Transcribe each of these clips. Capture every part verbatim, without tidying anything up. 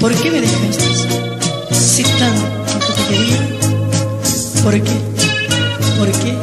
¿Por qué me dejaste si tanto te quería? ¿Por qué? ¿Por qué? ¿Por qué?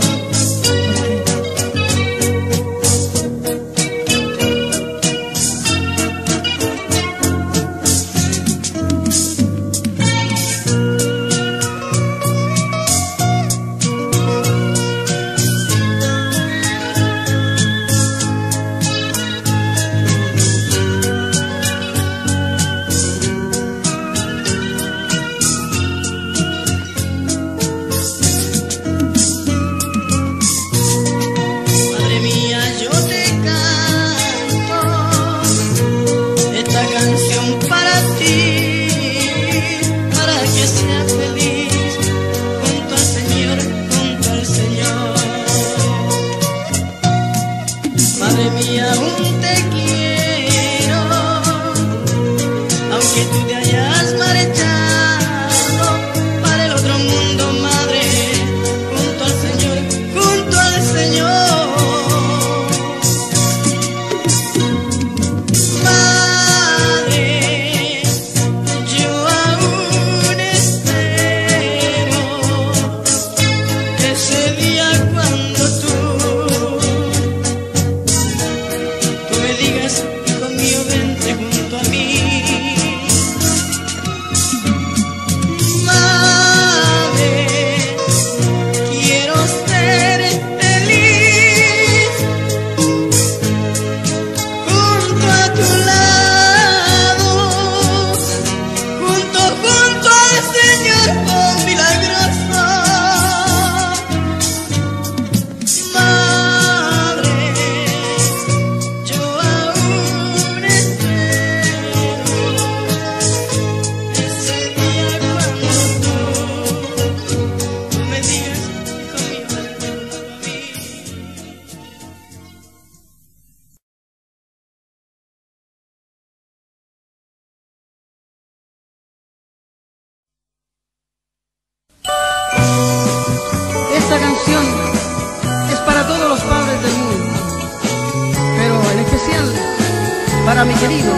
Para mi querido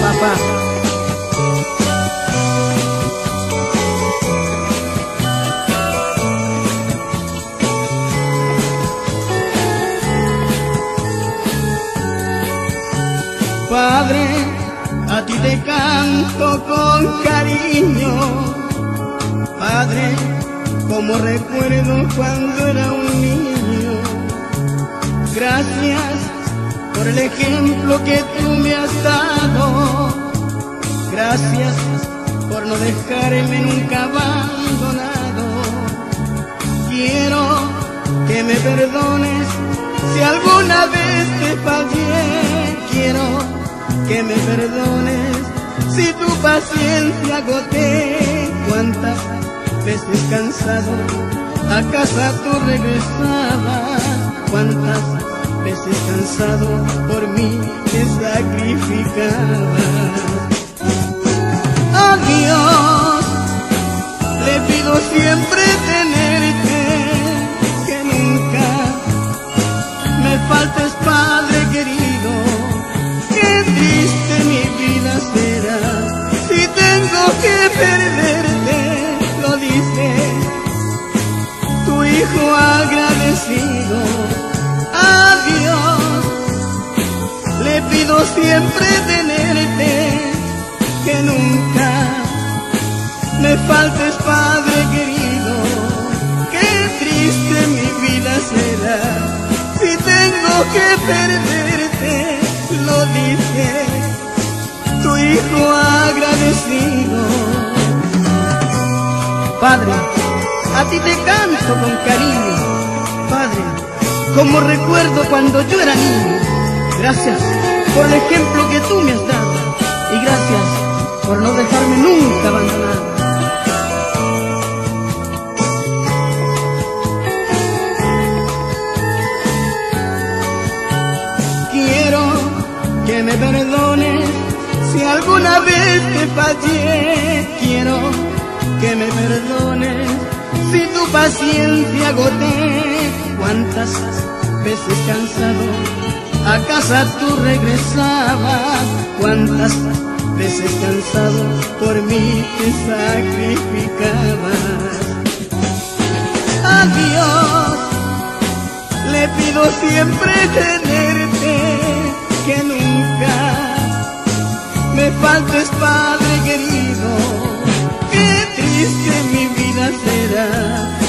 papá. Padre, a ti te canto con cariño. Padre, como recuerdo cuando era un niño. Gracias por el ejemplo que tú me has dado. Gracias por no dejarme nunca abandonado. Quiero que me perdones si alguna vez te fallé. Quiero que me perdones si tu paciencia agoté. Cuántas veces cansado a casa tú regresabas. Cuántas veces cansado por mí te sacrificabas. A Dios le pido siempre tenerte, que nunca me faltes, Padre querido. Qué triste mi vida será si tengo que perderte, lo dice tu hijo agradecido. A Dios le pido siempre tenerte, que nunca me faltes, Padre querido. Qué triste mi vida será si tengo que perderte, lo dice tu hijo agradecido. Padre, a ti te canto con cariño, Padre, como recuerdo cuando yo era niño. Gracias por el ejemplo que tú me has dado, y gracias por no dejarme nunca abandonado. Quiero que me perdones si alguna vez te fallé. Quiero que me perdones si tu paciencia agoté. Cuántas veces cansado a casa tú regresabas. Cuántas veces cansado por mí te sacrificabas. A Dios le pido siempre tenerte, que nunca me faltes, Padre querido. Qué triste mi vida será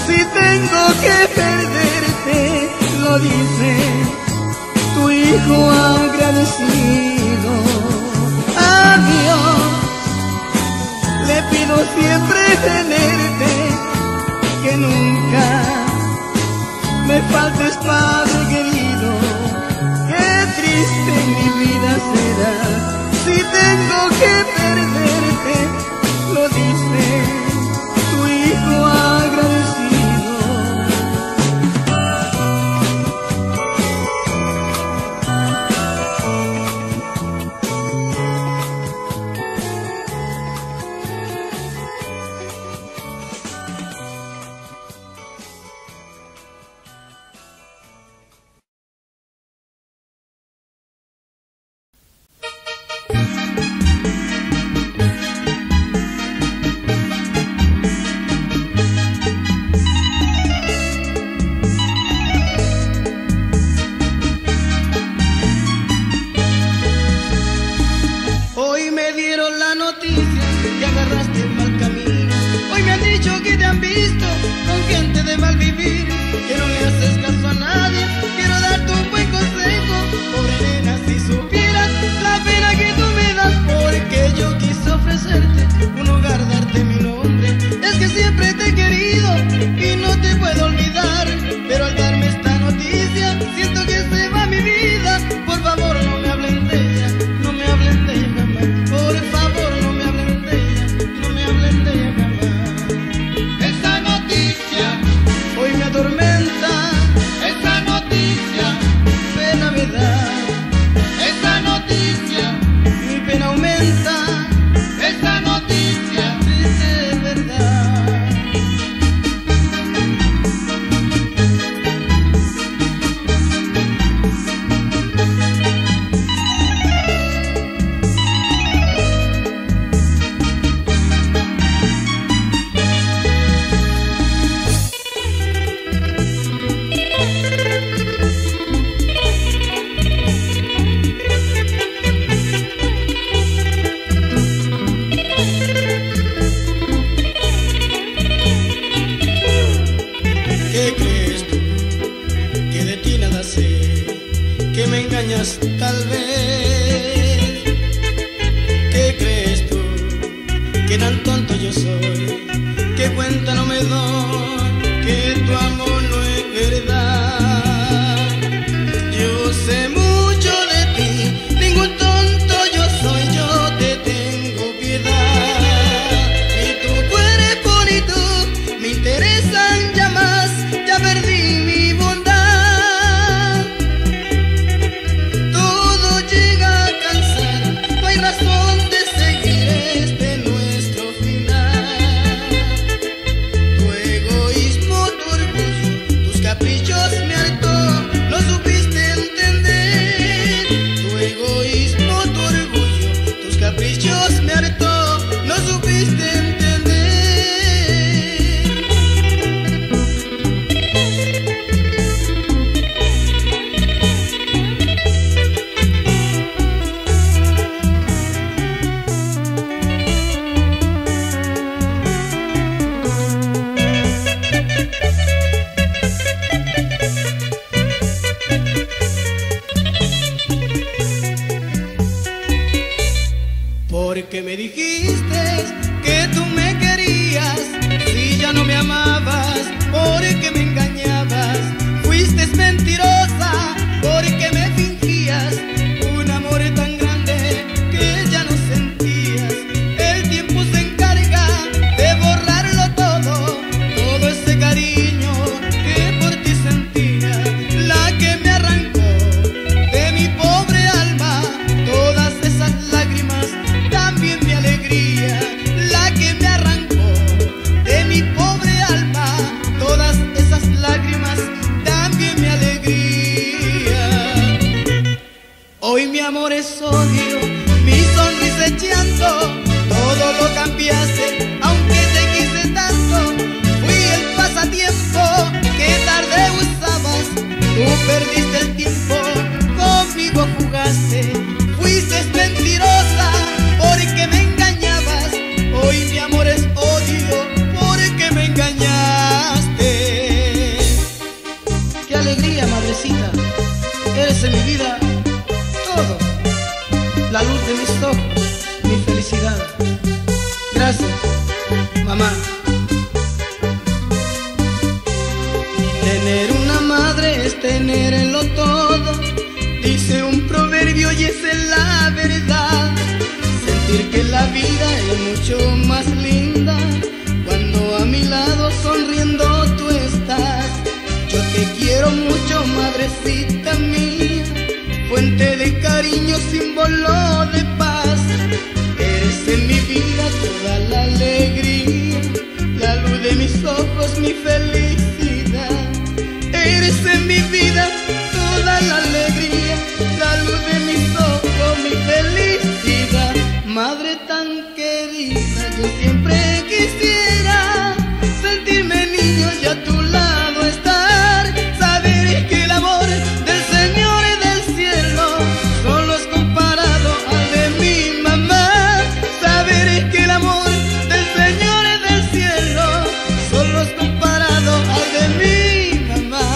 si tengo que perderte, lo dice tu hijo agradecido. A Dios le pido siempre tenerte, que nunca me faltes, Padre querido. Qué triste mi vida será si tengo que perderte, lo dice agradecido. Interesan ya más. amores odio, mi sonrisa echando, todo lo cambiaste, aunque te quise tanto. Fui el pasatiempo que tarde usabas, tú perdiste el tiempo, conmigo jugaste. Fuiste mentirosa porque me engañabas, hoy mi amor es odio porque me engañaste. Qué alegría, madrecita, eres en mi vida todo, la luz de mis ojos, mi felicidad. Gracias, mamá. Tener una madre es tenerlo todo, dice un proverbio y esa es la verdad. Sentir que la vida es mucho más linda cuando a mi lado sonriendo tú estás. Yo te quiero mucho, madrecita mía, fuente de cariño, símbolo de paz. Eres en mi vida toda la alegría, la luz de mis ojos, mi felicidad. Eres en mi vida toda la alegría, la luz de mis ojos, mi felicidad. Madre tan querida, yo siempre quisiera sentirme niño y a tu lado estar. Saber que el amor del Señor y del cielo solo es comparado al de mi mamá. Saber que el amor del Señor y del cielo solo es comparado al de mi mamá.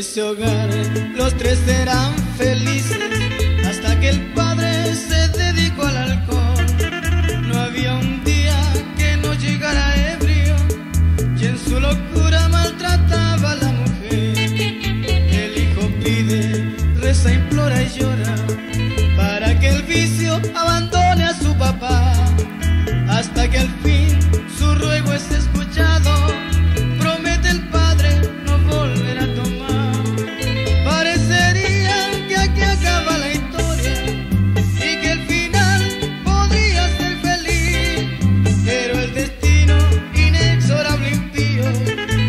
Ese hogar, los tres serán felices, hasta que el padre se dedicó al alcohol. No había un día que no llegara ebrio, y en su locura maltrataba a la mujer. El hijo pide, reza, implora y llora, para que el vicio abandone a su papá. Hasta que al fin su ruego es escuchado, promete el padre no volver a tomar. Thank you.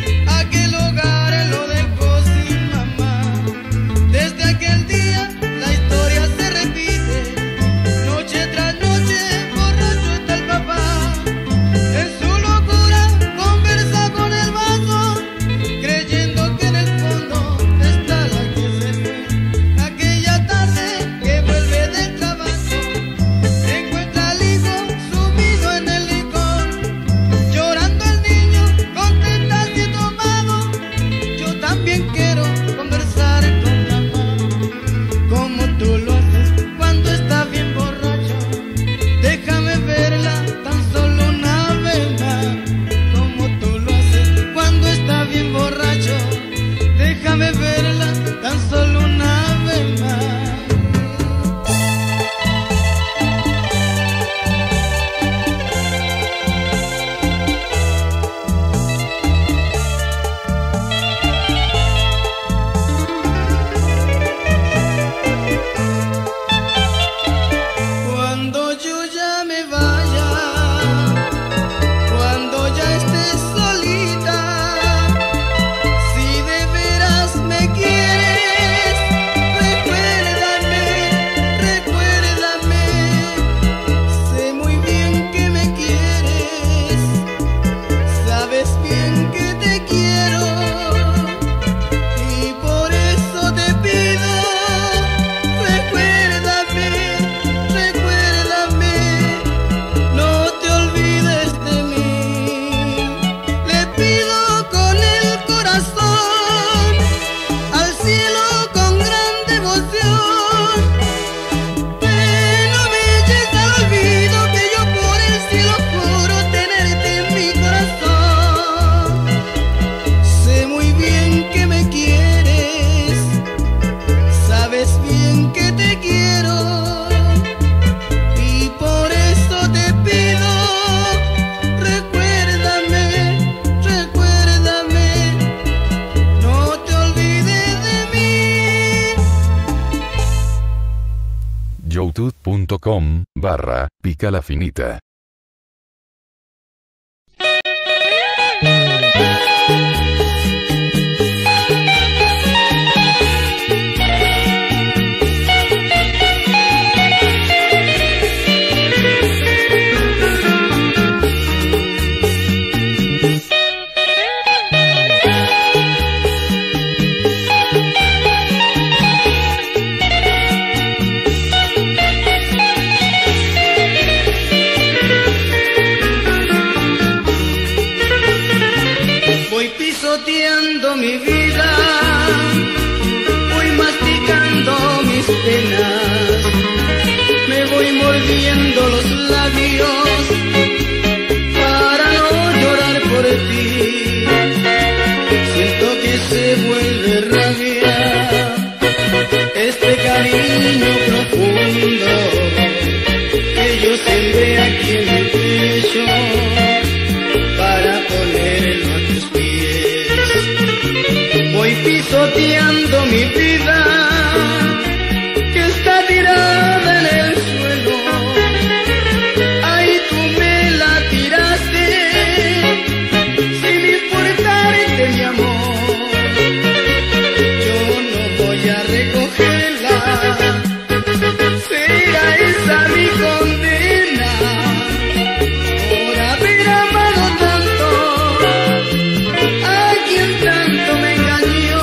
youtube.com barra picalafinita. Pisoteando mi vida, voy masticando mis penas, me voy mordiendo los labios para no llorar por ti. Siento que se vuelve rabia este cariño profundo que yo sembré aquí en mi pecho para ponerlo a tus pies. Pisoteando mi vida, que está tirada en el suelo. Ay, tú me la tiraste sin importarte mi amor. Yo no voy a recogerla, será esa mi condena por haber amado tanto a quien tanto me engañó.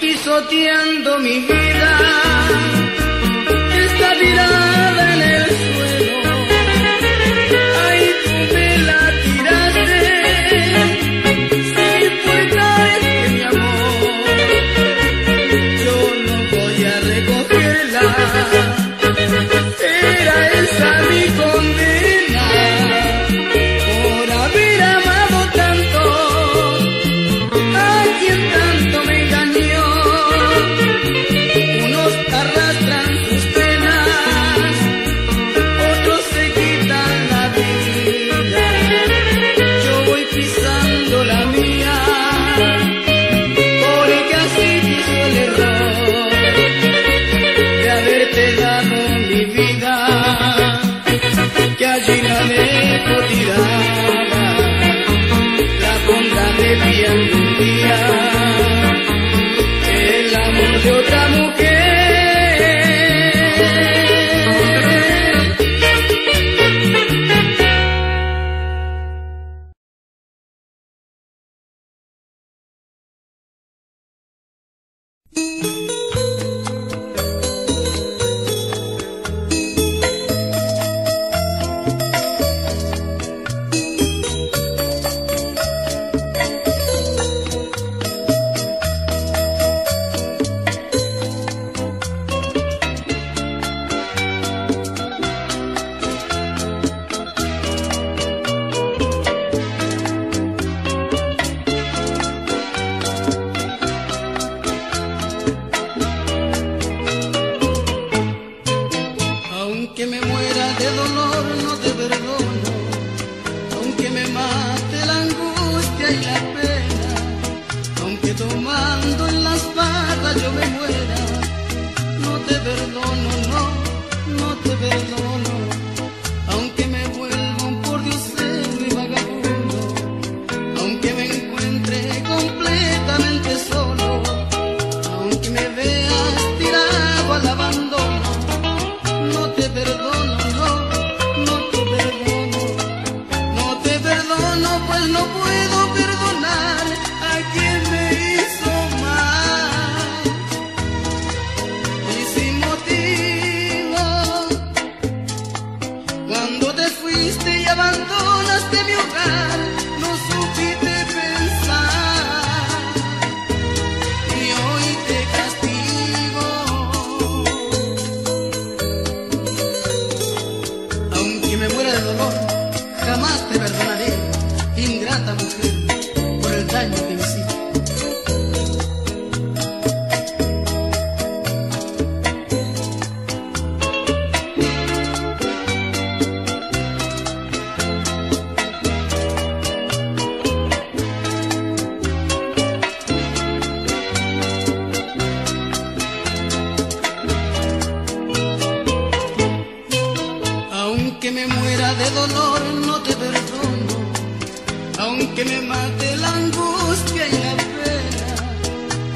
Pisoteando mi vida, está tirada en el suelo. Ay, tú me la tiraste sin importarte mi amor. Yo no voy a recogerla, era esa mi condena por haber amado tanto a quien tanto me engañó. Allí la dejo tirada, la pondré de algún día, el amor de otra mujer. Te castigo. esta mujer por el daño que hiciste. Aunque me muera de dolor no te perdono, aunque me mate la angustia y la pena,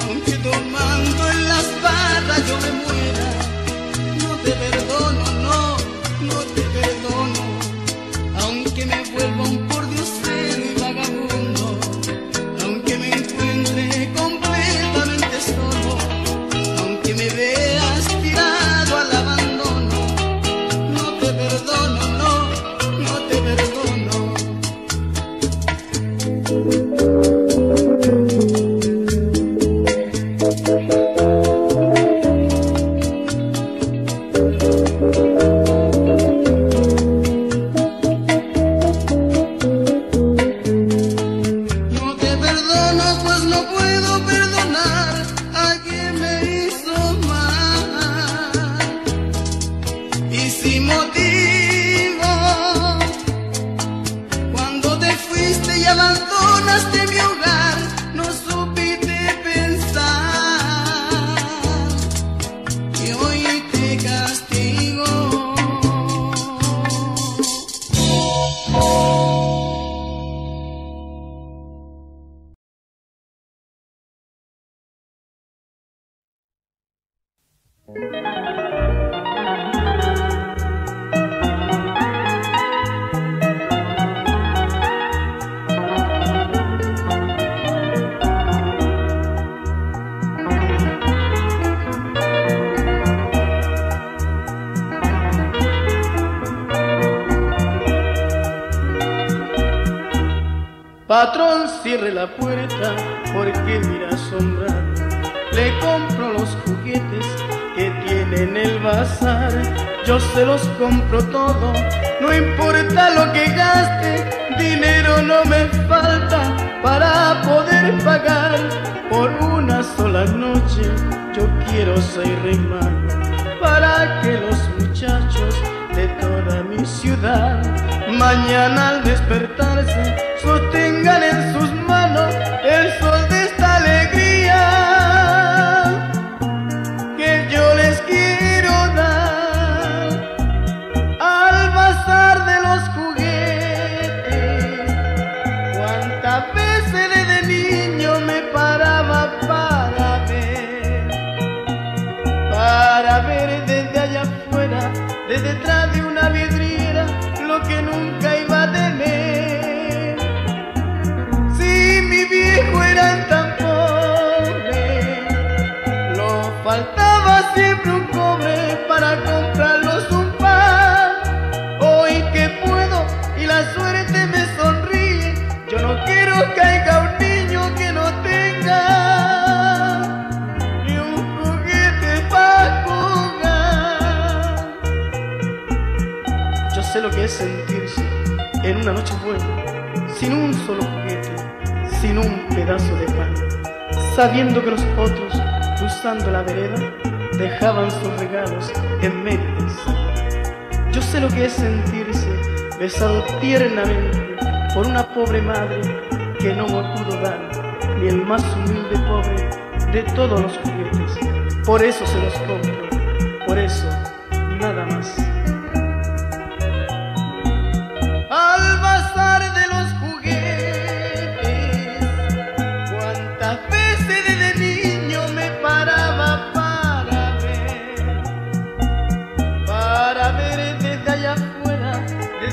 aunque tomando en las barras yo me muera, no te perdono, no, no te perdono, aunque me vuelva un pordiosero y vagabundo, aunque me encuentre completamente solo, aunque me veas tirado al abandono, no te perdono. Patrón, cierre la puerta porque mira asombrado. Le compro los juguetes que tiene en el bazar. Yo se los compro todo, no importa lo que gaste. Dinero no me falta para poder pagar. Por una sola noche yo quiero ser rey mago, para que los muchachos de toda mi ciudad mañana al despertarse sostengan en sus manos el sol de esta alegría que yo les quiero dar. Al pasar de los juguetes, cuántas veces desde niño me paraba para ver, para ver desde allá afuera, desde detrás de una vidriera, lo que nunca iba a tener. Eran tan pobres, nos faltaba siempre un cobre para comprarlos un pan. Hoy que puedo y la suerte me sonríe, yo no quiero que haya un niño que no tenga ni un juguete para jugar. Yo sé lo que es sentirse en una noche buena sin un solo juguete, sin un pedazo de pan, sabiendo que los otros, cruzando la vereda, dejaban sus regalos en medio del sal. Yo sé lo que es sentirse besado tiernamente por una pobre madre que no me pudo dar ni el más humilde pobre de todos los juguetes. Por eso se los compro, por eso, nada más. Al bazar de los juguetes,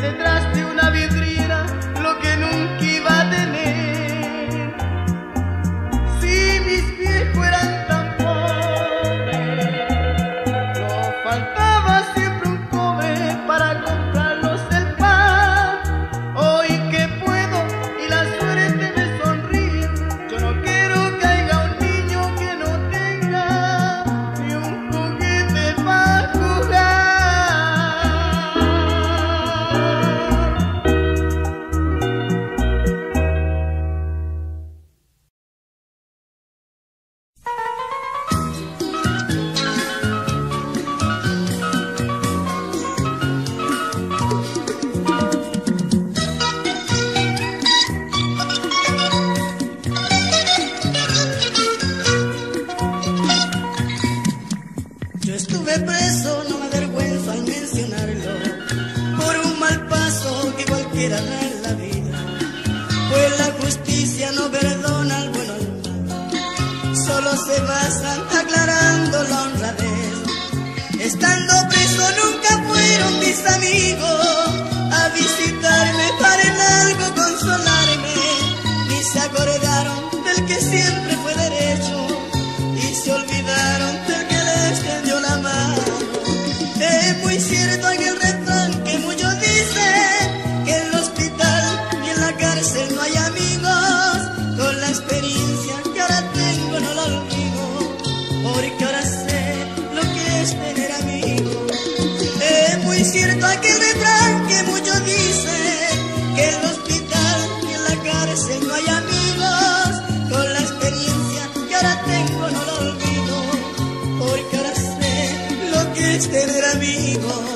detrás de una vidriera, lo que nunca iba a tener. Si mis viejos eran tan pobres, nos faltaba siempre un pudiera dar la vida, pues la justicia no perdona al bueno y al malo, solo se basan aclarando la honradez. Estando preso nunca fueron mis amigos a visitarme para en algo consolarme, ni se acordaron del que siempre fue derecho y se olvidaron del que le extendió la mano. Es muy cierto en el refrán que muchos dicen que en el hospital y en la cárcel no hay amigos. Con la experiencia que ahora tengo no lo olvido, porque ahora sé lo que es tener amigos. Es muy cierto aquel refrán que muchos dicen que en el hospital y en la cárcel no hay amigos. Con la experiencia que ahora tengo no lo olvido, porque ahora sé lo que es tener amigos.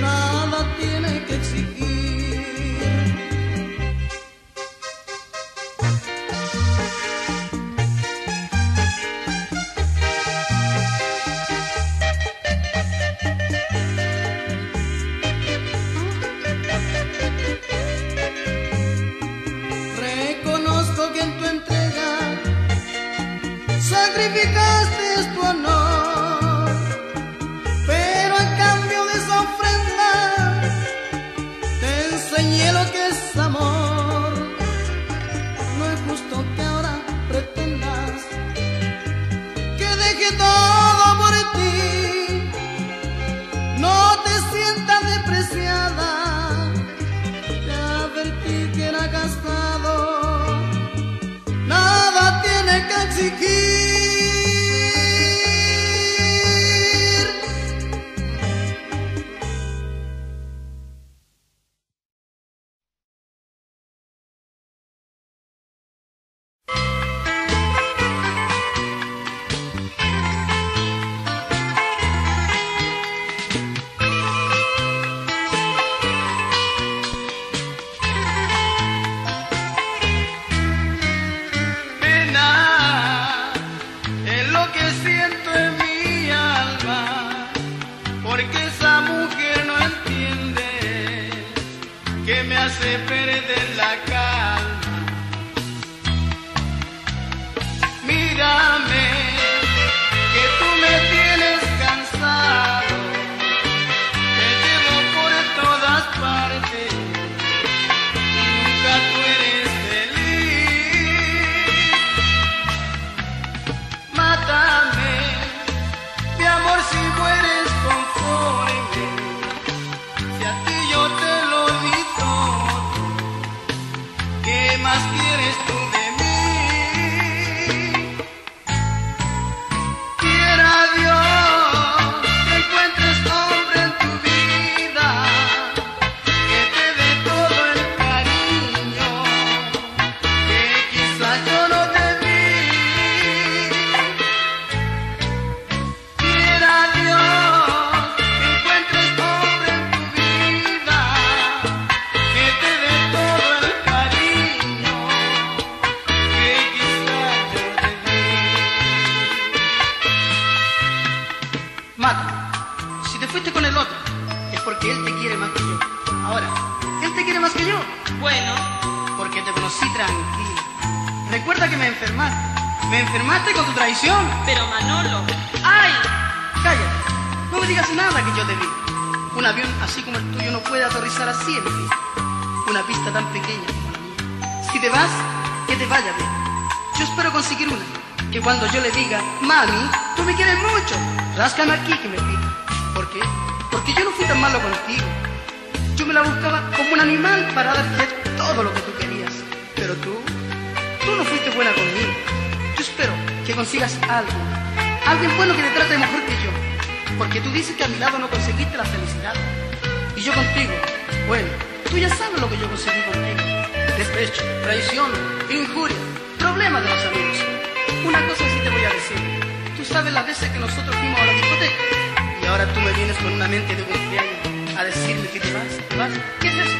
Nada tiene que exigir. que me hace perder la calma. Mírame, que tú me tienes cansado, te llevo por todas partes, nunca tú eres feliz. Mátame, mi amor, si mueres conforme, si a ti yo te lo di todo, ¿qué más quieres tú de mí? Recuerda que me enfermaste, me enfermaste con tu traición. Pero Manolo, ¡ay! Cállate, no me digas nada que yo te vi. Un avión así como el tuyo no puede aterrizar así en pista. Una pista tan pequeña como la mía. Si te vas, que te vaya bien. Yo espero conseguir una, que cuando yo le diga, mami, tú me quieres mucho, ráscame aquí que me pica. ¿Por qué? Porque yo no fui tan malo contigo. Yo me la buscaba como un animal para darte todo lo que tú querías. Pero tú... Tú no fuiste buena conmigo. Yo espero que consigas algo, alguien bueno que te trate mejor que yo, porque tú dices que a mi lado no conseguiste la felicidad. Y yo contigo, bueno, tú ya sabes lo que yo conseguí contigo: despecho, traición, injuria, problemas de los amigos. Una cosa sí te voy a decir: tú sabes las veces que nosotros fuimos a la discoteca, y ahora tú me vienes con una mente de cumpleaños a decirme que te vas, te vas. ¿Qué es eso?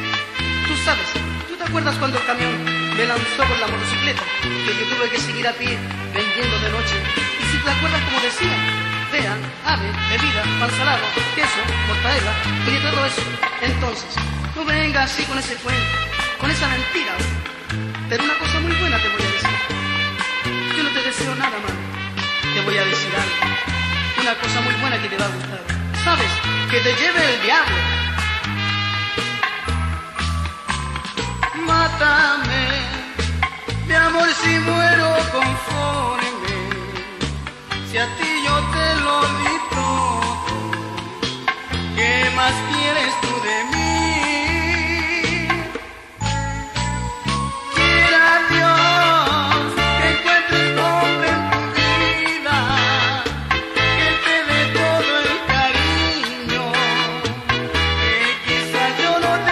Tú sabes, tú te acuerdas cuando el camión me lanzó por la motocicleta, que yo tuve que seguir a pie, vendiendo de noche. Y si te acuerdas como decía, vean, ave, bebida, pan salado, queso, mortadela, y de todo eso. Entonces, no vengas así con ese cuento, con esa mentira. Pero una cosa muy buena te voy a decir. Yo no te deseo nada más. Te voy a decir algo, una cosa muy buena que te va a gustar. ¿Sabes? Que te lleve el diablo. Mátame, mi amor, si muero conforme, si a ti yo te lo di todo, ¿qué más quieres tú de mí? Quiera Dios que encuentres hombre en tu vida, que te dé todo el cariño que quizás yo no te di.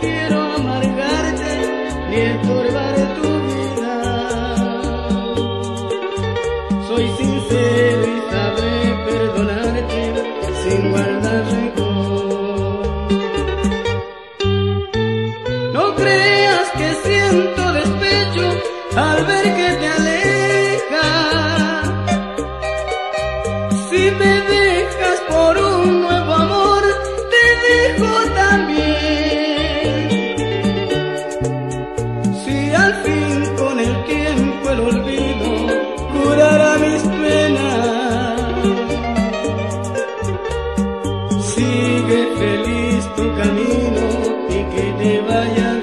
Quiero amargarte ni estorbar tu vida. soy sincero y sabré perdonarte sin guardar rencor. No creas que siento despecho al ver que te alejas. Si me dejas por un nuevo amor, te dejo también. Si al fin con el tiempo el olvido curará mis penas, sigue feliz tu camino y que te vaya bien.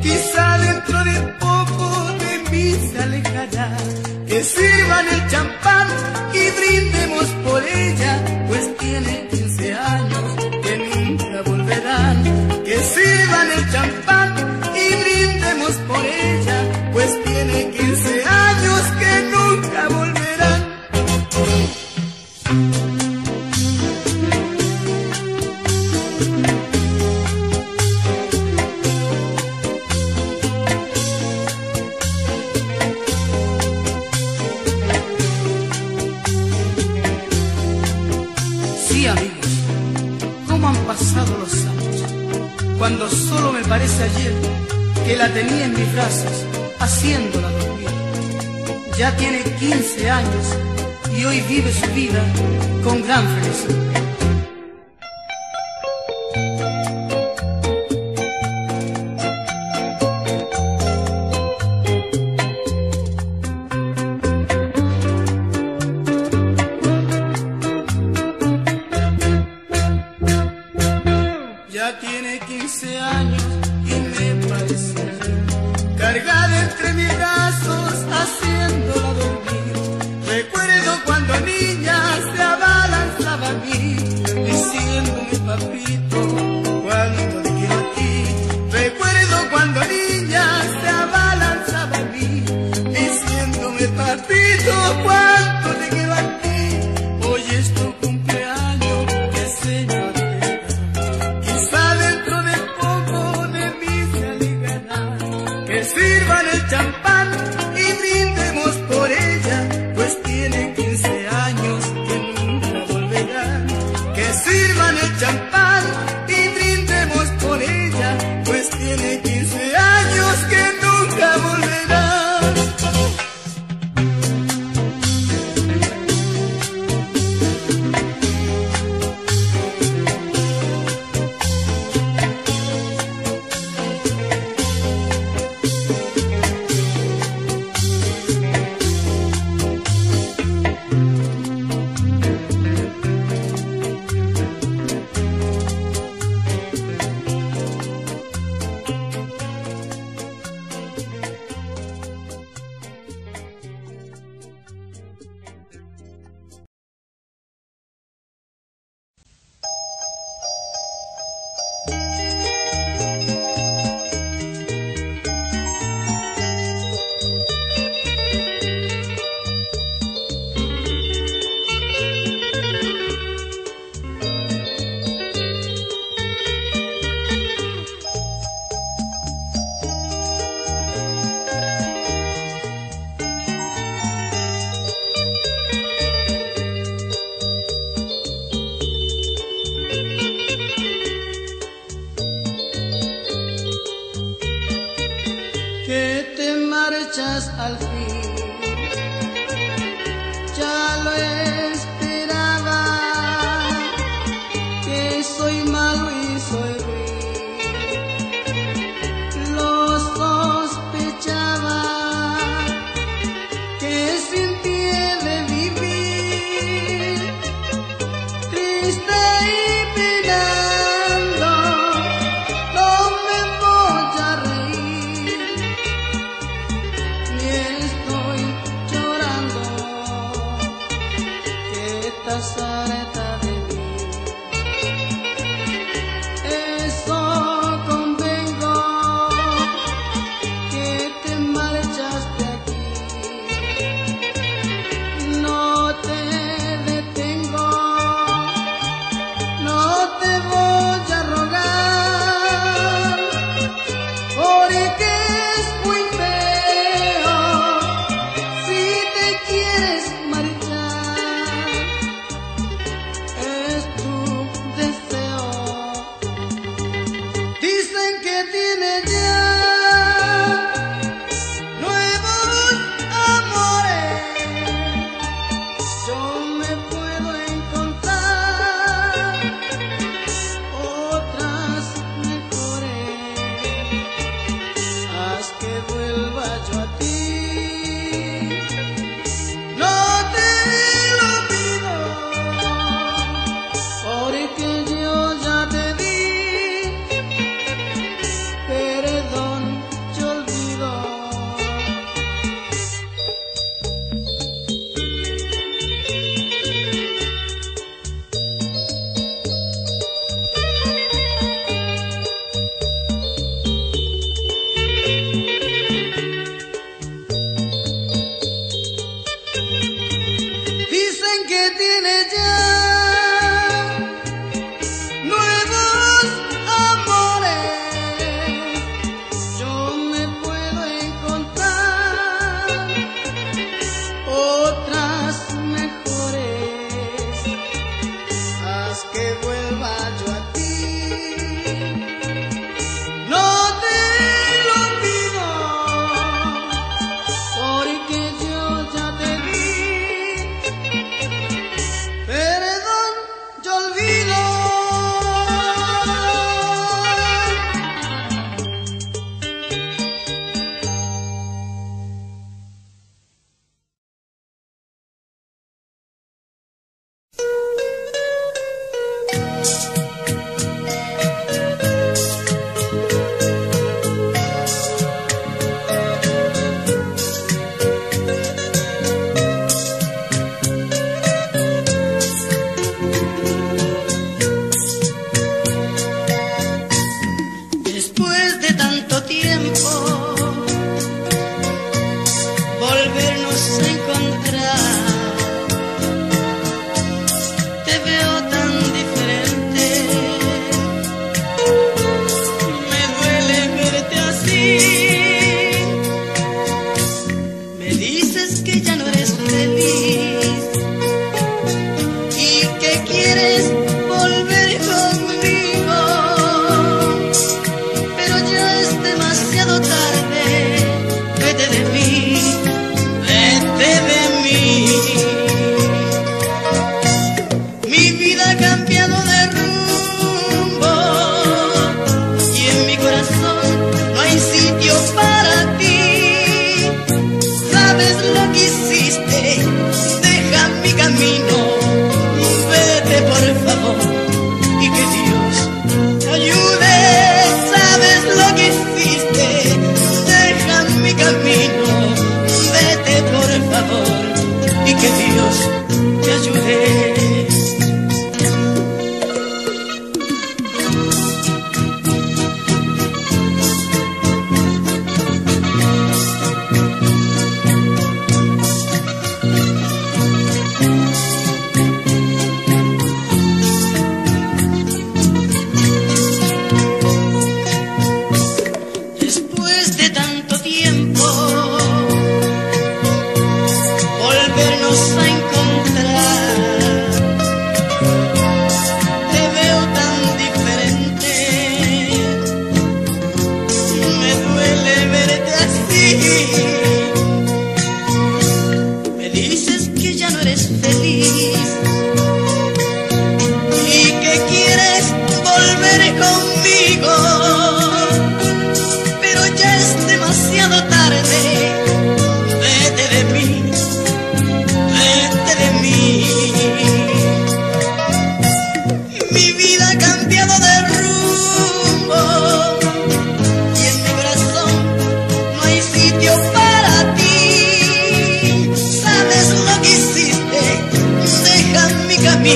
Quizá dentro de poco Sí, amigos, cómo han pasado los años, cuando solo me parece ayer que la tenía en mis brazos, haciéndola dormir. Ya tiene quince años y hoy vive su vida con gran felicidad.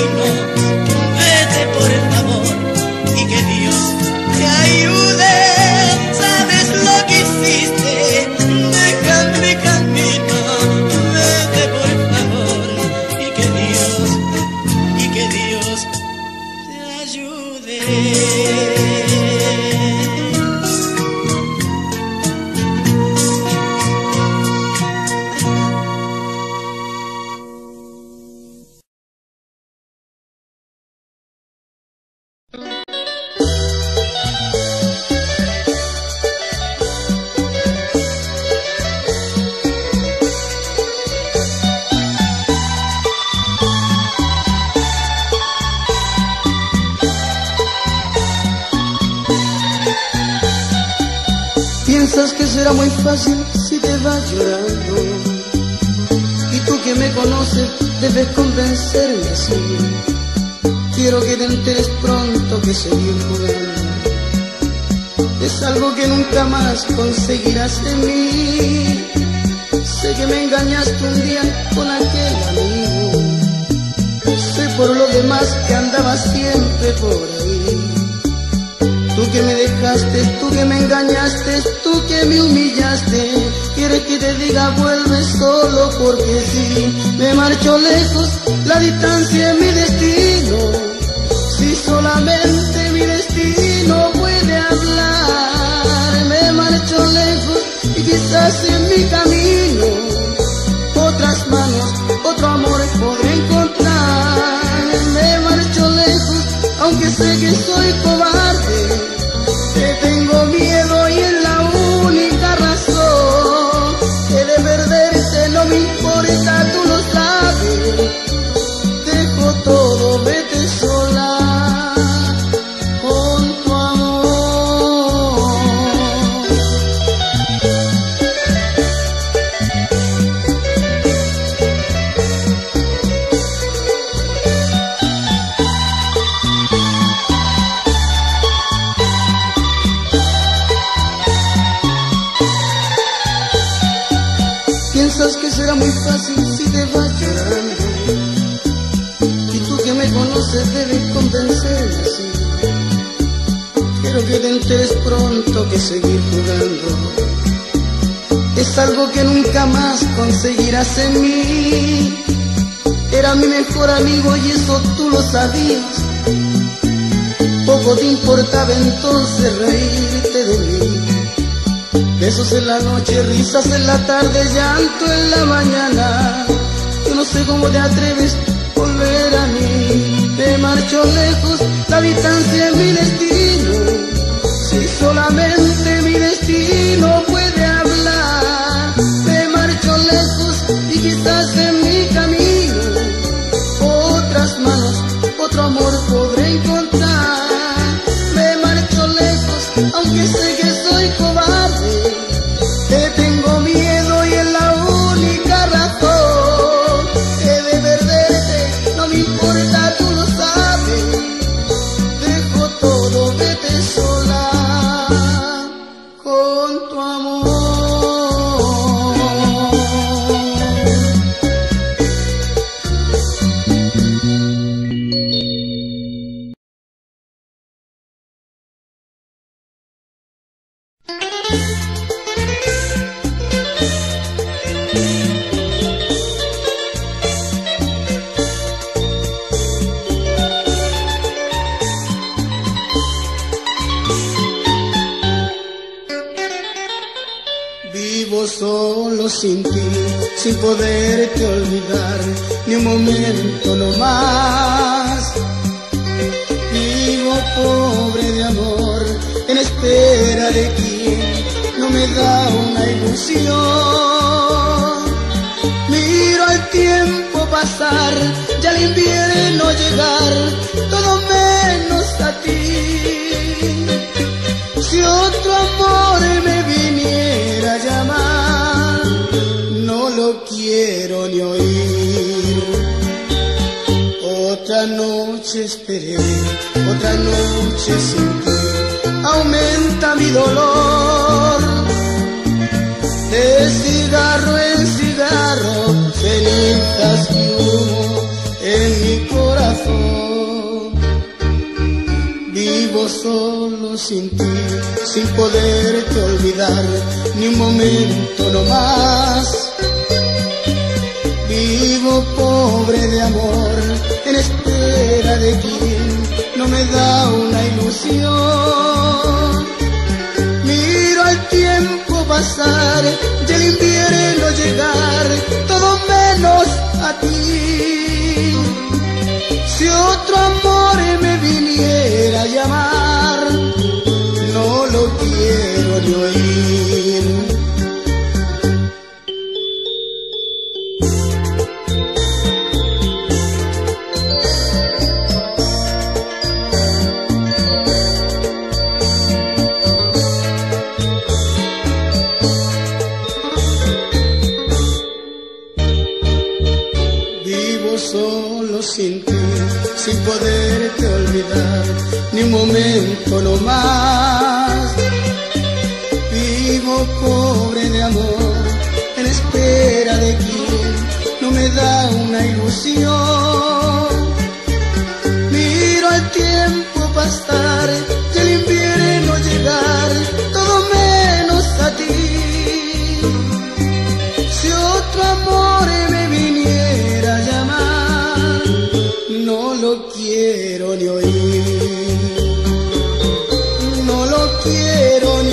camino, vete por el amor y que Dios te ayude. Sabes lo que hiciste, deja mi camino, vete por el favor y que Dios, y que Dios te ayude. Piensas que será muy fácil si te vas llorando, y tú que me conoces debes convencerme así. Quiero que te enteres pronto que seguir jugando es algo que nunca más conseguirás de mí. Sé que me engañaste un día con aquel amigo, sé por lo demás que andaba siempre por ahí. Tú que me dejaste, tú que me engañaste, tú que me humillaste. Quieres que te diga vuelve solo porque sí. Me marcho lejos, la distancia es mi destino. Si solamente mi destino puede hablar. Me marcho lejos y quizás en mi camino otras manos, otro amor podré encontrar. Me marcho lejos, aunque sé que soy cobarde. Te tengo miedo y es la única razón que de perderte no me importa, tú lo sabes. Dejo todo, vete sola con tu amor. Piensas que será muy fácil si te vas llorando, y tú que me conoces debes convencerme así. Quiero que te enteres pronto que seguir jugando es algo que nunca más conseguirás en mí. Era mi mejor amigo y eso tú lo sabías. Poco te importaba entonces reírte de mí. Besos en la noche, risas en la tarde, llanto en la mañana. Yo no sé cómo te atreves a volver a mí. Te marcho lejos, la distancia es mi destino. Si solamente mi destino puede hablar. Te marcho lejos y quizás en mi camino otras manos, otro amor podré encontrar. Me marcho lejos, aunque sé que soy cobarde. Solo sin ti, sin poderte olvidar, ni un momento no más. Vivo pobre de amor, en espera de quien no me da una ilusión. Miro al tiempo pasar, ya el invierno llegar, todo menos a ti. Si otro amor me viniera a llamar, no quiero ni oír. Otra noche esperé, otra noche sin ti, aumenta mi dolor. De cigarro en cigarro, cenizas y humo en mi corazón. vivo solo sin ti, sin poderte olvidar ni un momento no más. Vivo pobre de amor, en espera de quien no me da una ilusión. Miro al tiempo pasar y el invierno llegar, todo menos a ti. Si otro amor me viniera a llamar, no lo quiero ni oír. Sin ti, sin poderte olvidar, ni un momento no más. Vivo pobre de amor, en espera de quien no me da una ilusión. Miro al tiempo pasar y el invierno llegar, todo menos a ti. Si otro amor me viniera a llamar, no lo quiero ni oír, no lo quiero ni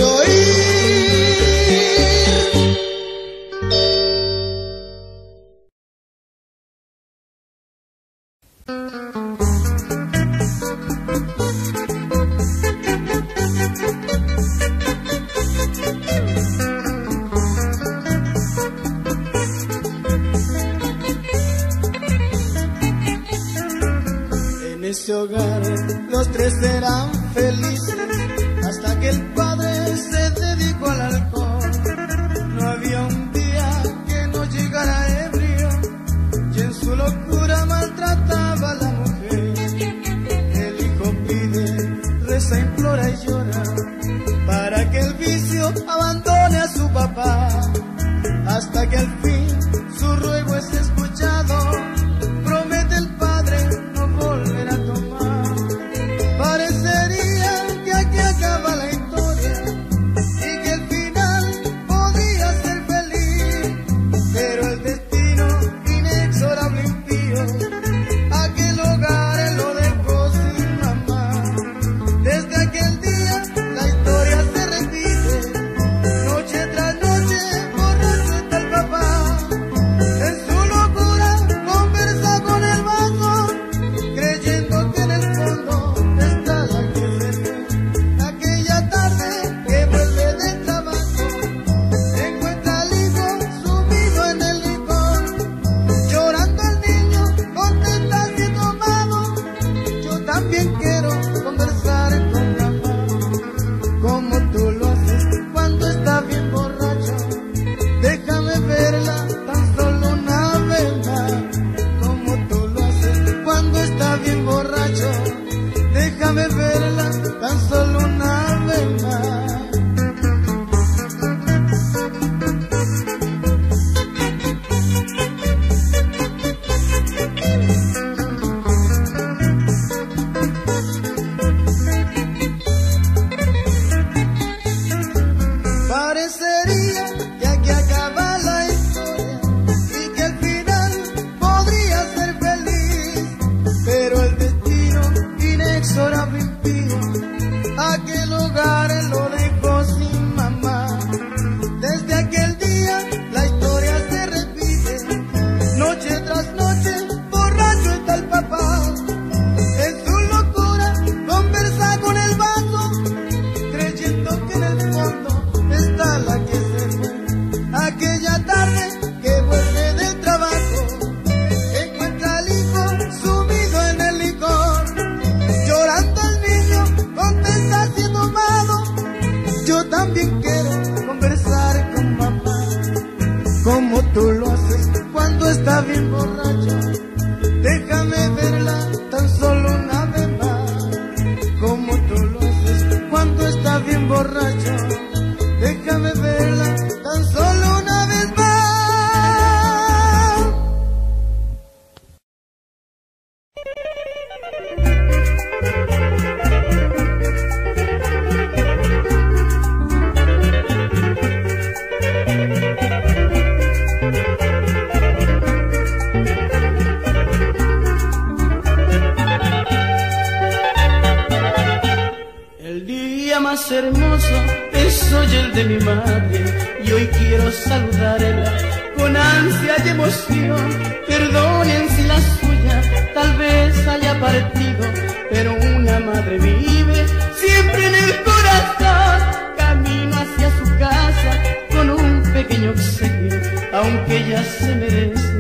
más hermoso es hoy el de mi madre, y hoy quiero saludarla con ansia y emoción. Perdonen si la suya tal vez haya partido, pero una madre vive siempre en el corazón. Camino hacia su casa con un pequeño obsequio, aunque ella se merece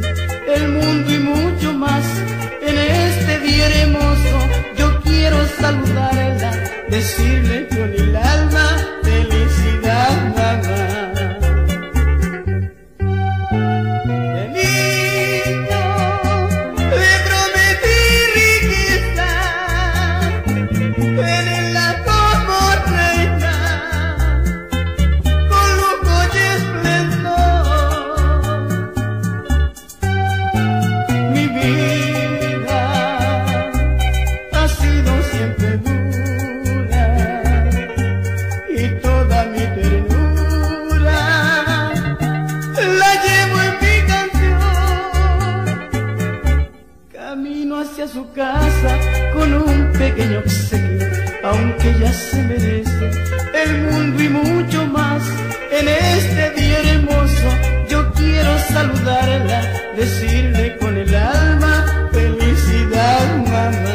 el mundo y mucho más. En este día hermoso yo quiero saludarla, decirle con el alma felicidad mamá. Aunque ya se merece el mundo y mucho más. En este día hermoso yo quiero saludarla, decirle con el alma felicidad mamá.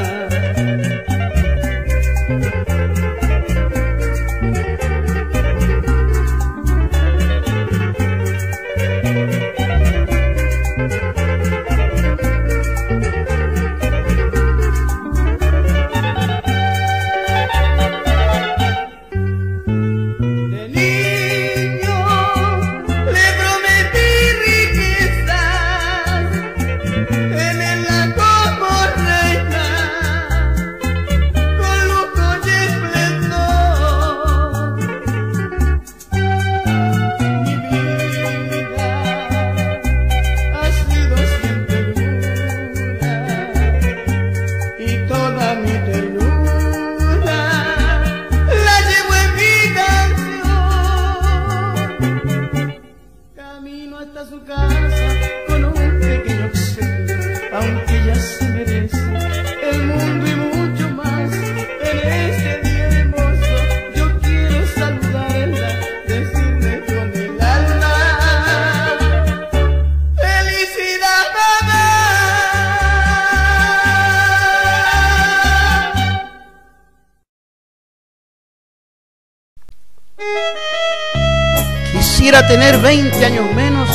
Quisiera tener veinte años menos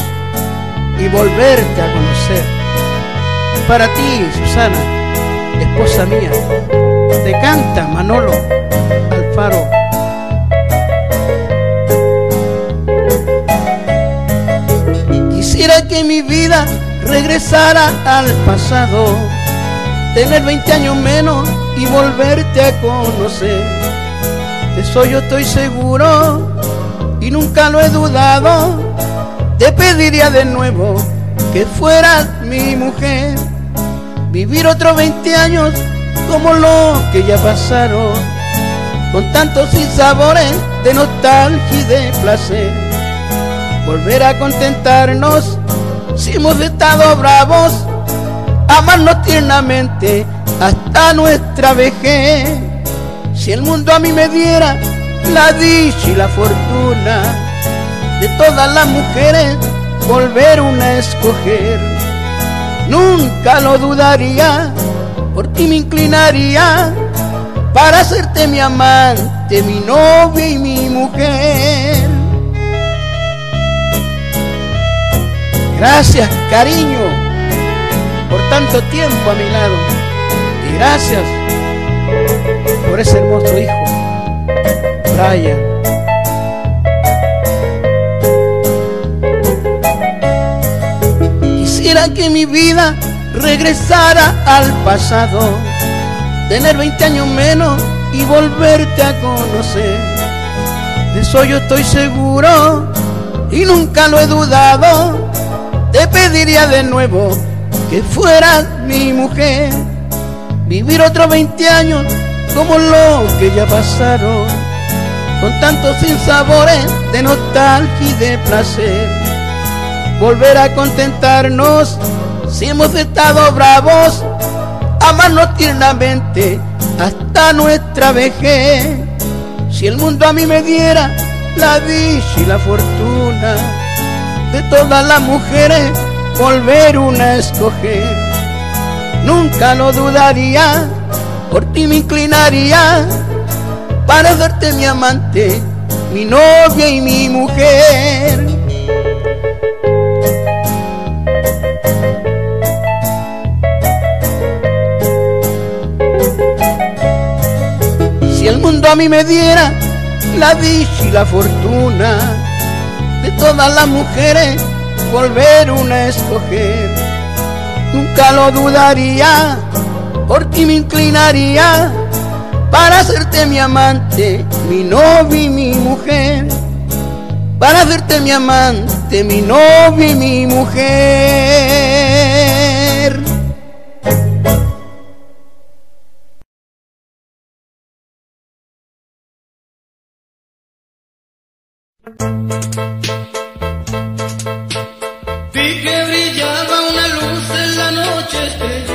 y volverte a conocer. Para ti, Susana, esposa mía, te canta Manolo Alfaro. Quisiera que mi vida regresara al pasado, tener veinte años menos y volverte a conocer. De eso yo estoy seguro y nunca lo he dudado. Te pediría de nuevo que fueras mi mujer. Vivir otros veinte años como los que ya pasaron, con tantos sinsabores de nostalgia y de placer. Volver a contentarnos si hemos estado bravos, amarnos tiernamente hasta nuestra vejez. Si el mundo a mí me diera la dicha y la fortuna de todas las mujeres, volver una a escoger, nunca lo dudaría, por ti me inclinaría, para hacerte mi amante, mi novia y mi mujer. Gracias, cariño, por tanto tiempo a mi lado, y gracias por ese hermoso hijo, Brian. Quisiera que mi vida regresara al pasado, tener veinte años menos y volverte a conocer. De eso yo estoy seguro y nunca lo he dudado. Te pediría de nuevo que fueras mi mujer. Vivir otros veinte años como los que ya pasaron, con tantos sinsabores de nostalgia y de placer. Volver a contentarnos si hemos estado bravos, amarnos tiernamente hasta nuestra vejez. Si el mundo a mí me diera la dicha y la fortuna de todas las mujeres volver una a escoger, nunca lo dudaría, por ti me inclinaría para darte mi amante, mi novia y mi mujer. Si el mundo a mí me diera la dicha y la fortuna de todas las mujeres volver una a escoger, nunca lo dudaría, por ti me inclinaría para hacerte mi amante, mi novia y mi mujer. Para hacerte mi amante, mi novia y mi mujer. Vi que brillaba una luz en la noche estrellada.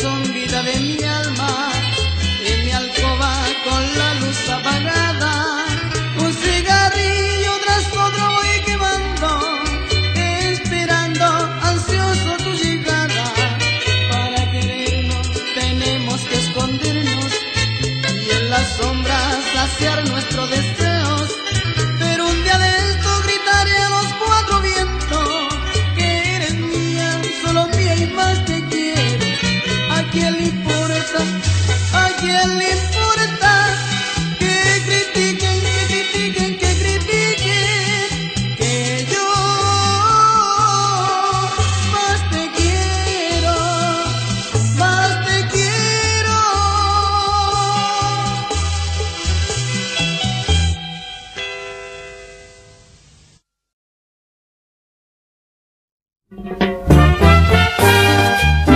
son vida de mi alma. En mi alcoba con la luz apagada, un cigarrillo tras otro voy quemando, esperando ansioso tu llegada. Para querernos tenemos que escondernos y en las sombras saciar nuestros deseos. Pero un día de esto gritaré a los cuatro vientos que eres mía, solo mía y más te quiero. ¿A quién le importa? ¿A quién le importa? Que critiquen, que critiquen, que critiquen, que yo más te quiero, más te quiero.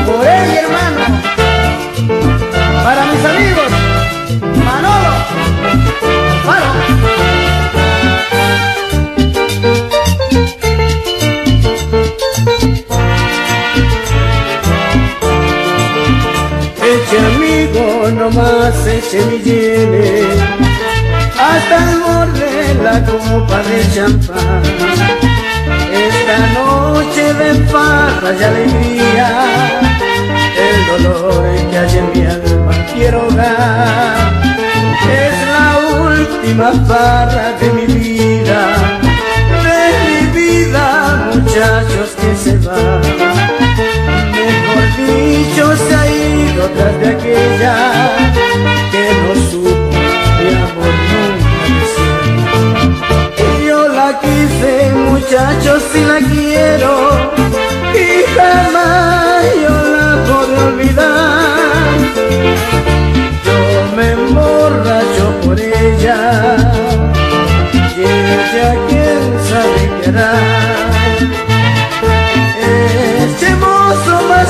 Por ella, hermano. Para mis amigos, Manolo Alfaro. Eche amigo, nomás eche mi hielo hasta el borde la copa de champán. Esta noche de farra y alegría, el dolor que hay en mi alma quiero dar. Es la última farra de mi vida, de mi vida, muchachos que se van. Mejor dicho, se ha ido tras de aquella que no supo mi amor nunca decir. Yo la quise, muchachos, y la quiero, y jamás yo podré olvidar. Yo me emborracho por ella y ella quién sabe qué hará. Echemos más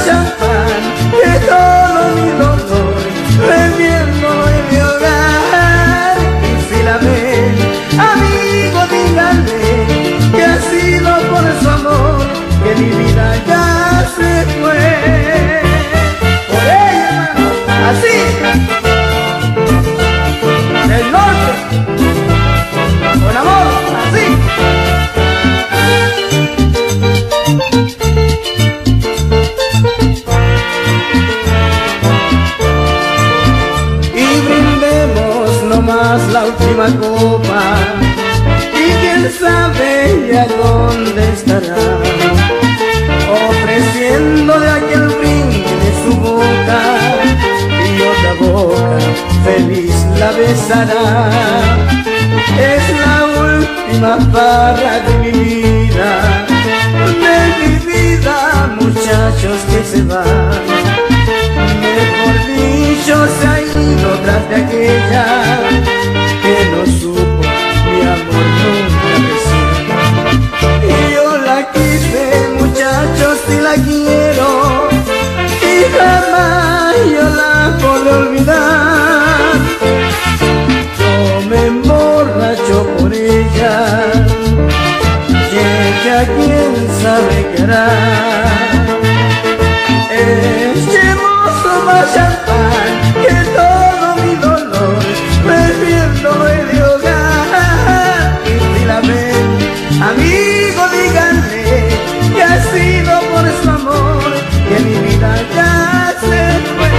champán que todo mi dolor bebiendo en mi hogar. Y si la ven, amigo, díganle que ha sido por su amor que mi vida ya se fue. Así, del norte, con amor, así. Y brindemos nomás la última copa, y quién sabe ya dónde estará, ofreciendo de aquel brinde de su boca. Boca feliz la besará. Es la última farra de mi vida, de mi vida, muchachos que se van. Mejor dicho, se ha ido tras de aquella que no supo mi amor nunca decir. Y yo la quise, muchachos, y la quiero, y jamás yo la podré olvidar. Yo me emborracho por ella y ella quién sabe qué hará. Echemos más champán que todo mi dolor prefiero el hogar. Y si la ven, amigo, díganle que ha sido por su amor que mi vida ya se fue.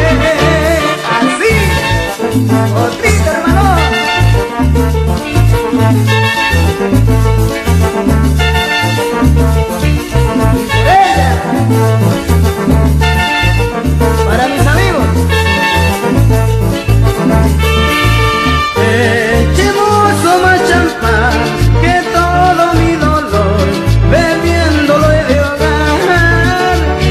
Otrita, hermano. ¡Ella! Para mis amigos, echemos más champán que todo mi dolor bebiéndolo he de ahogar. Y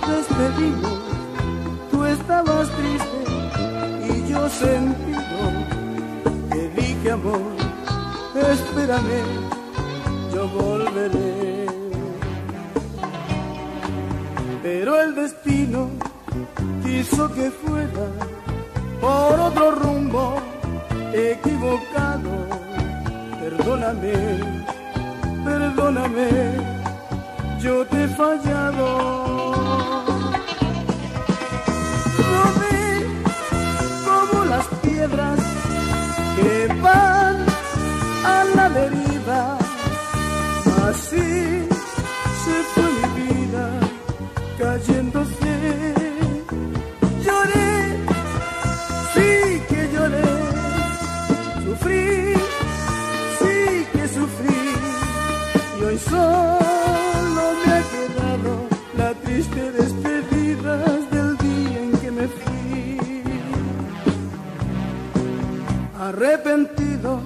noches te vino, tú estabas triste y yo sentido. Te dije amor, espérame, yo volveré. Pero el destino quiso que fuera por otro rumbo equivocado. Perdóname, perdóname, yo te he fallado. Yo vi como las piedras que van a la deriva, así se fue mi vida cayéndose. Lloré, sí que lloré, sufrí, sí que sufrí, y hoy solo me ha quedado la triste despedida del día en que me fui. Arrepentido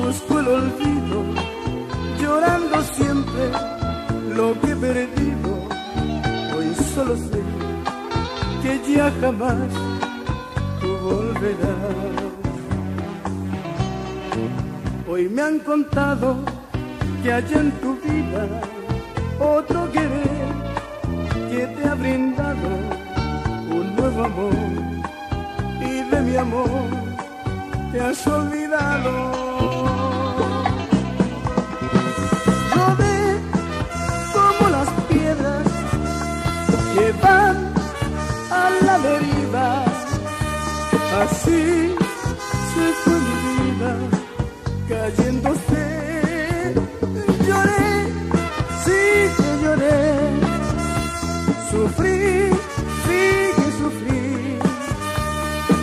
busco el olvido, llorando siempre lo que he perdido. Hoy solo sé que ya jamás tú volverás. Hoy me han contado que haya en tu vida otro querer que te ha brindado un nuevo amor, y de mi amor te has olvidado. Van a la deriva, así se fue mi vida cayéndose. Lloré, sí que lloré, sufrí, sí que sufrí,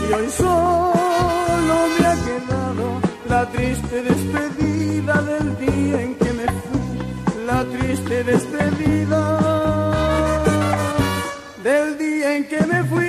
y hoy solo me ha quedado la triste despedida del día en que me fui, la triste despedida del día en que me fui.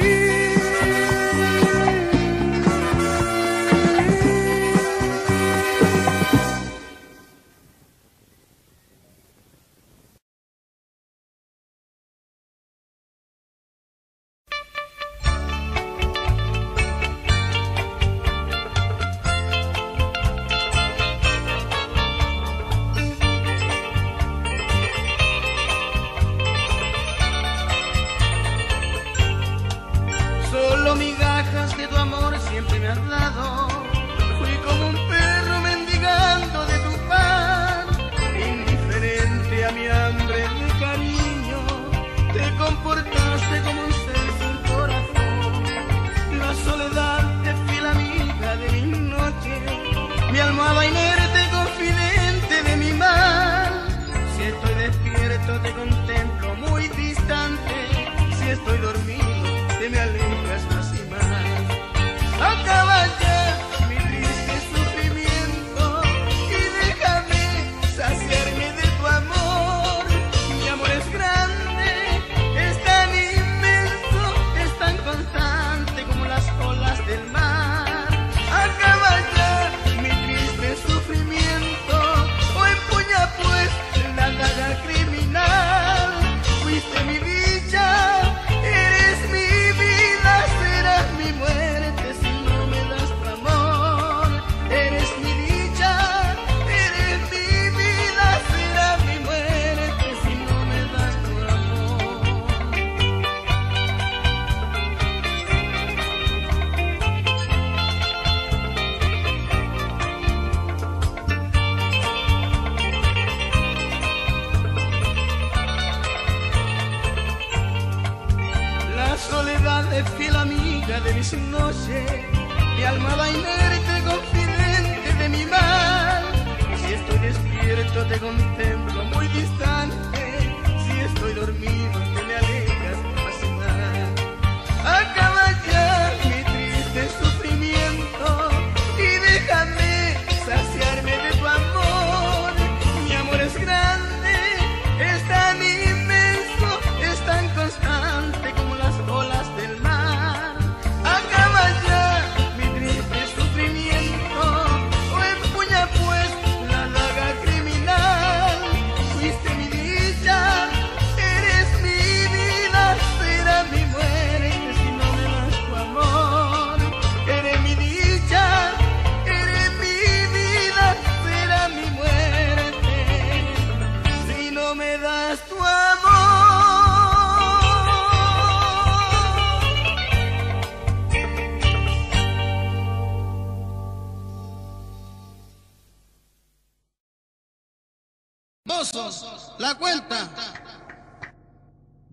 morosos, la cuenta.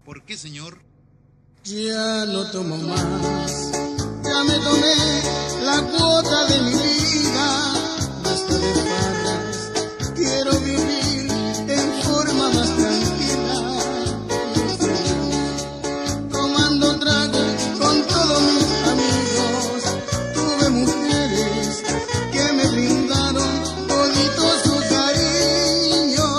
¿Por qué, señor? Ya no tomo más, ya me tomé la cuota de mi vida. Basta de farras, quiero vivir en forma más tranquila. Tomando trago con todos mis amigos, tuve mujeres que me brindaron bonito su cariño.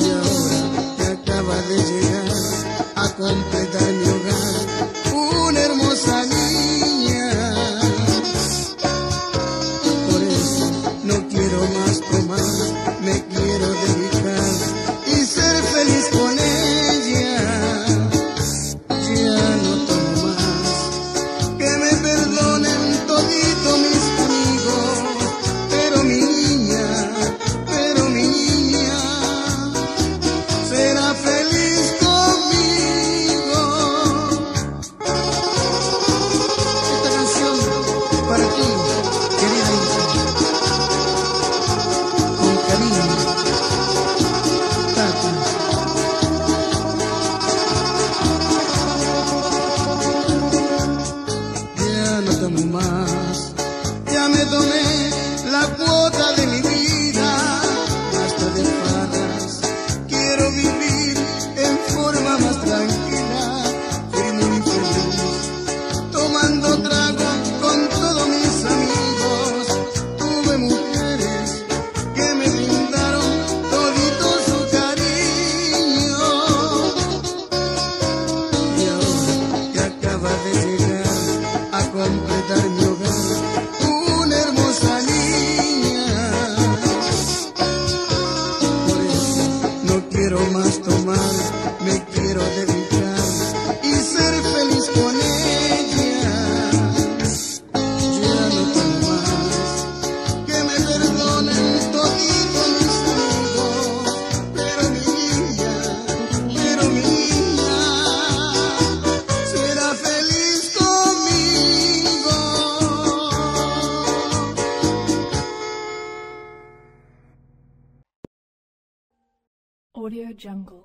Y ahora que acaba de llegar a completar mi hogar, una hermosa niña. Por eso no quiero más tomar, me quiero dedicar y ser feliz con ella. Ya no tomo más, que me perdonen todito mis amigos, pero mi niña, pero mi niña será feliz conmigo. Esta canción es para ti, querida hija, con cariño, Tati. Ya no tomo más, ya me tomé la cuota de mi vida. Basta de farras, quiero vivir en forma más tranquila. Fui muy feliz, tomando trago con todos mis amigos. Tuve mujeres que me brindaron todito su cariño. Y ahora que acaba de llegar a completar mi hogar, una hermosa niña. Por eso no quiero más tomar, me quiero dedicar y ser feliz con ella. Ya no tomo más, que me perdonen todito mis amigos, pero mi niña, pero mi niña será feliz conmigo. Audio Jungle.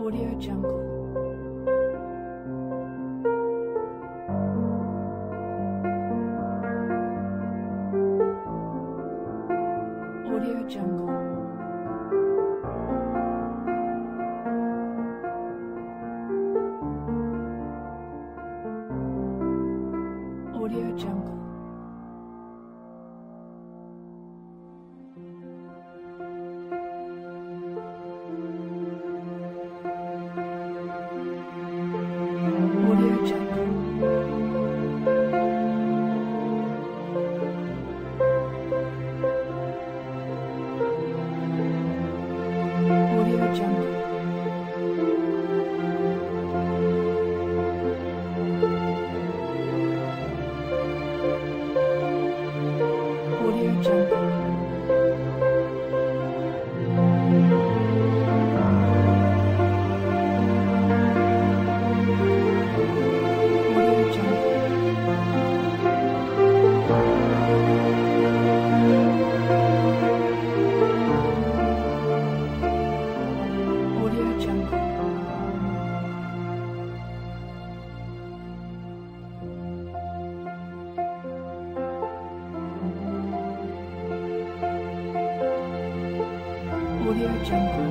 Audio Jungle. Audio Jungle. Audio Jungle. Audio Jungle. Audio Jungle. Audio Jungle. Audio Jungle. Audio Jungle. Audio Jungle.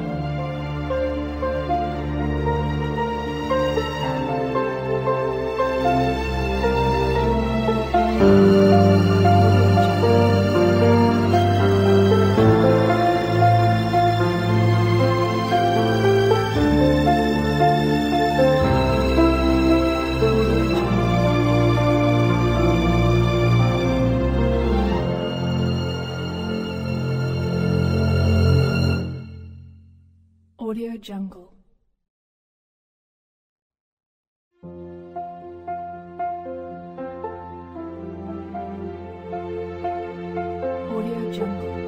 Jungle. Audio Jungle.